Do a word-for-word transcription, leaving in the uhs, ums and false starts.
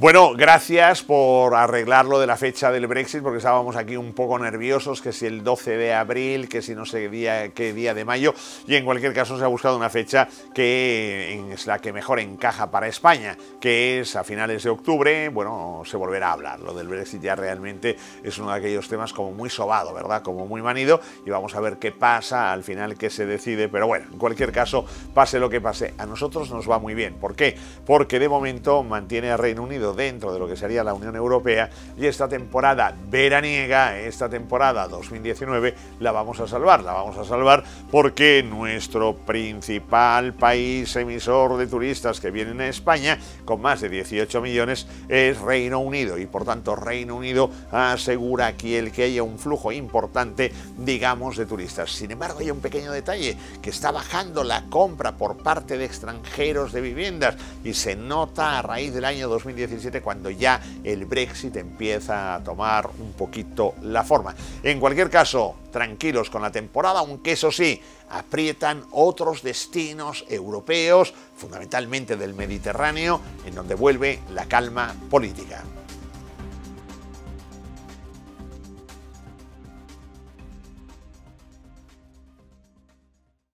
Bueno, gracias por arreglar lo de la fecha del Brexit, porque estábamos aquí un poco nerviosos, que si el doce de abril, que si no sé qué día, qué día de mayo, y en cualquier caso se ha buscado una fecha que es la que mejor encaja para España, que es a finales de octubre. Bueno, se volverá a hablar. Lo del Brexit ya realmente es uno de aquellos temas como muy sobado, ¿verdad? Como muy manido, y vamos a ver qué pasa al final, qué se decide, pero bueno, en cualquier caso, pase lo que pase, a nosotros nos va muy bien. ¿Por qué? Porque de momento mantiene a Reino Unido dentro de lo que sería la Unión Europea, y esta temporada veraniega, esta temporada dos mil diecinueve, la vamos a salvar, la vamos a salvar porque nuestro principal país emisor de turistas que vienen a España, con más de dieciocho millones, es Reino Unido, y por tanto Reino Unido asegura aquí el que haya un flujo importante, digamos, de turistas. Sin embargo, hay un pequeño detalle, que está bajando la compra por parte de extranjeros de viviendas, y se nota a raíz del año dos mil diecinueve, cuando ya el Brexit empieza a tomar un poquito la forma. En cualquier caso, tranquilos con la temporada, aunque eso sí, aprietan otros destinos europeos, fundamentalmente del Mediterráneo, en donde vuelve la calma política.